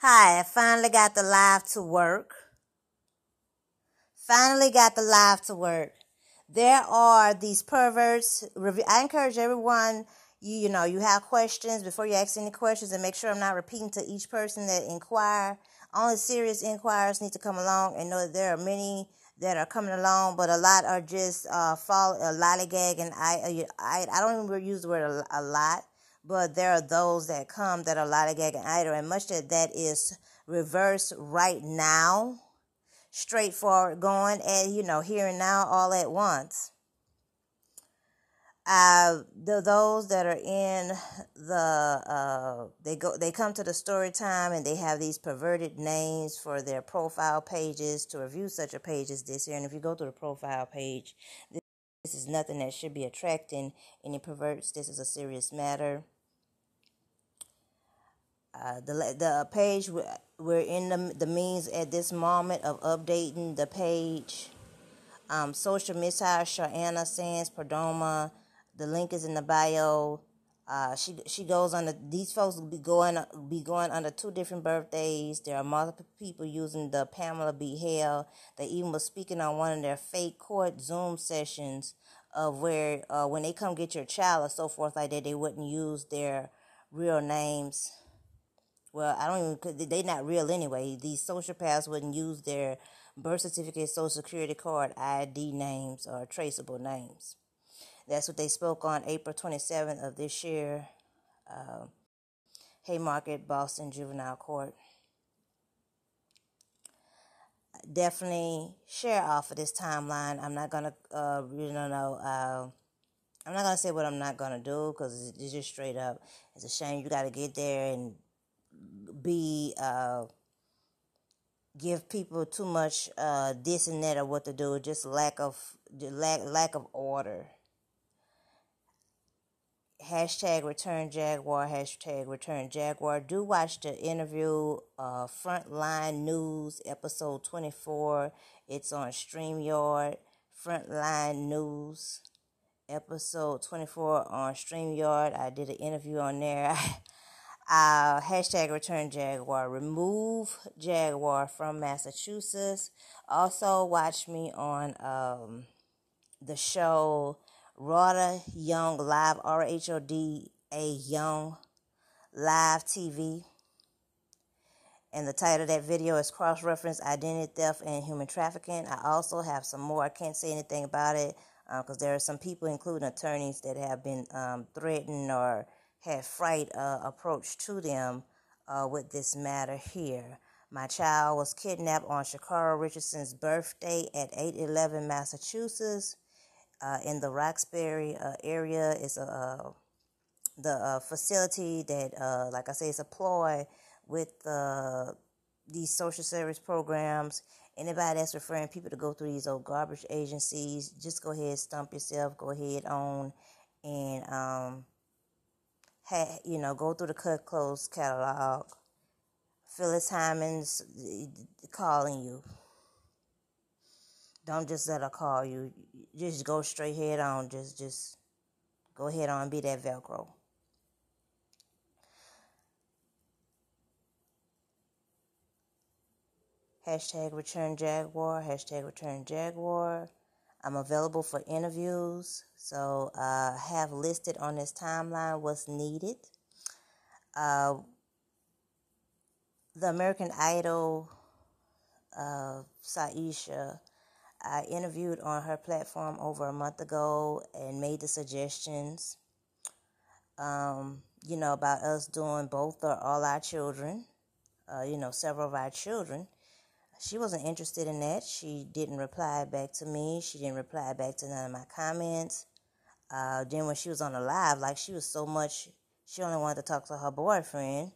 Hi, I finally got the live to work. There are these perverts. I encourage everyone, you know, you have questions before you ask any questions, and make sure I'm not repeating to each person that inquire. Only serious inquirers need to come along and know that there are many that are coming along, but a lot are just lollygag, and I don't even use the word a lot, but there are those that come that are lollygag and idle, and much of that is reversed right now. Straightforward going and, you know, here and now all at once. Those that are in the, they come to the story time and they have these perverted names for their profile pages to review such a page as this here. And if you go to the profile page, this is nothing that should be attracting any perverts. This is a serious matter. The page, we're in the means at this moment of updating the page. Social mishire Shiana Sands-Pardoma. The link is in the bio. She goes under, these folks will be going under two different birthdays. There are multiple people using the Pamela B. Hale. They even were speaking on one of their fake court Zoom sessions of where when they come get your child or so forth like that, they wouldn't use their real names. Well, I don't even, they're not real anyway. These sociopaths wouldn't use their birth certificate, social security card, ID names, or traceable names. That's what they spoke on April 27th of this year. Haymarket, Boston Juvenile Court. Definitely share off of this timeline. I'm not gonna, I'm not gonna say what I'm not gonna do because it's just straight up. It's a shame you got to get there and give people too much this and that or what to do, just lack of order. Hashtag ReturnJaguar, hashtag ReturnJaguar. Do watch the interview, Frontline News, episode 24. It's on StreamYard, Frontline News, episode 24 on StreamYard. I did an interview on there. Hashtag ReturnJaguar. Remove Jaguar from Massachusetts. Also watch me on the show Rhoda Young Live, RHODA Young Live TV. And the title of that video is Cross-Reference Identity Theft and Human Trafficking. I also have some more. I can't say anything about it because there are some people, including attorneys, that have been threatened or had fright approach to them with this matter here. My child was kidnapped on Shakara Richardson's birthday at 811 Massachusetts in the Roxbury area. It's the facility that, like I say, is a ploy with these social service programs. Anybody that's referring people to go through these old garbage agencies, just go ahead, stump yourself, go ahead on and go through the cut clothes catalog. Phyllis Hyman's calling you. Don't just let her call you. Just go straight head on. Just go head on and be that Velcro. Hashtag ReturnJaguar. Hashtag ReturnJaguar. I'm available for interviews, so have listed on this timeline what's needed. The American Idol, Syesha, I interviewed on her platform over a month ago and made the suggestions, about us doing both or all our children, several of our children. She wasn't interested in that. She didn't reply back to me. She didn't reply back to none of my comments. Then when she was on the live, like she was so much, she only wanted to talk to her boyfriend.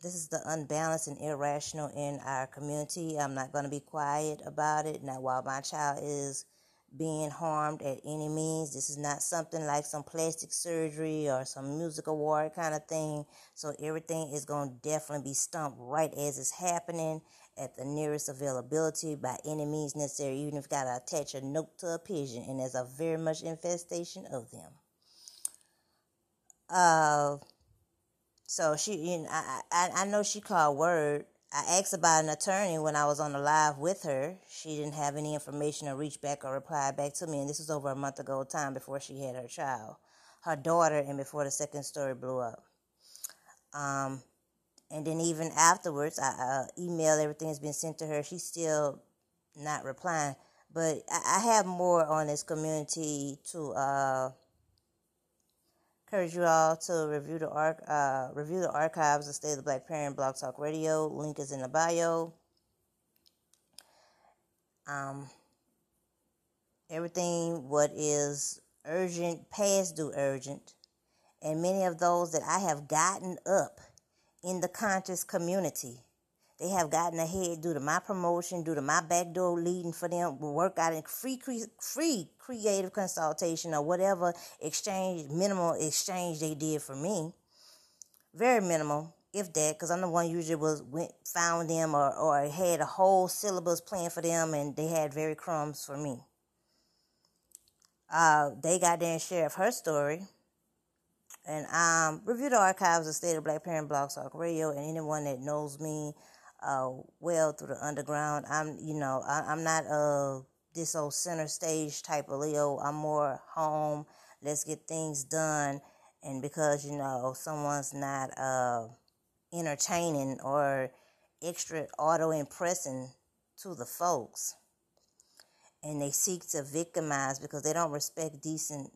This is the unbalanced and irrational in our community. I'm not going to be quiet about it. Now, while my child is being harmed at any means, this is not something like some plastic surgery or some music award kind of thing. So everything is going to definitely be stumped right as it's happening, at the nearest availability by any means necessary, even if you got to attach a note to a pigeon, and there's a very much infestation of them. So she, you know, I know she called word. I asked about an attorney when I was on the live with her. She didn't have any information or reach back or reply back to me. And this was over a month ago, time before she had her child, her daughter, and before the second story blew up. And then even afterwards, I emailed, everything has been sent to her. She's still not replying. But I have more on this community to encourage you all to review the archives of State of the Black Parent Blog Talk Radio. Link is in the bio. Everything what is urgent, past due urgent, and many of those that I have gotten up in the conscious community, they have gotten ahead due to my promotion, due to my backdoor leading for them, work out in free creative consultation or whatever exchange, minimal exchange they did for me. Very minimal, if that, because I'm the one usually found them or had a whole syllabus planned for them, and they had very crumbs for me. They got their share of her story. And review the archives of State of Black Parent Blog Talk Radio, and anyone that knows me well through the underground. I'm not this old center stage type of Leo. I'm more home, let's get things done. And because, someone's not entertaining or extra auto-impressing to the folks, and they seek to victimize because they don't respect decent,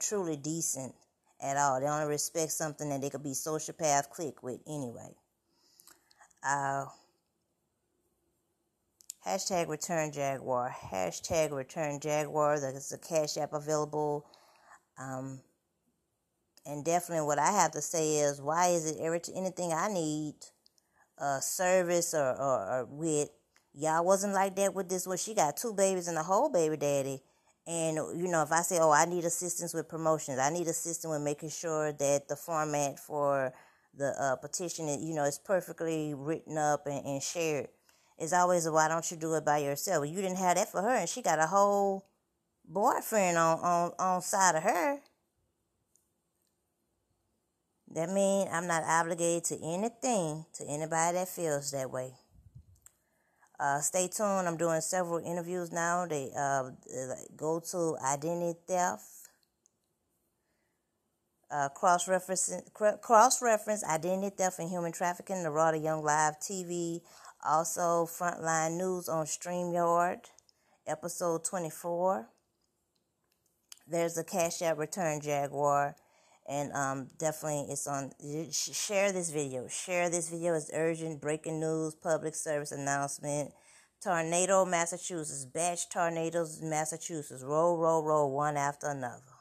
truly decent at all. They only respect something that they could be sociopath click with anyway. #ReturnJaguar. #ReturnJaguar. There's a Cash App available. And definitely what I have to say is, why is it anything I need service or with, y'all wasn't like that with this one. She got 2 babies and a whole baby daddy. And, if I say, I need assistance with promotions, I need assistance with making sure that the format for the petition, is perfectly written up and shared, it's always, why don't you do it by yourself? Well, you didn't have that for her, and she got a whole boyfriend on side of her. That means I'm not obligated to anything, to anybody that feels that way. Stay tuned. I'm doing several interviews now. They go to identity theft, cross-reference identity theft and human trafficking, the Rhoda Young Live TV, also Frontline News on StreamYard, episode 24. There's a Cash App, ReturnJaguar, and definitely it's on. Share this video. Share this video. It's urgent, breaking news, public service announcement. Tornado, Massachusetts. Batch tornadoes, Massachusetts. Roll, roll, roll, one after another.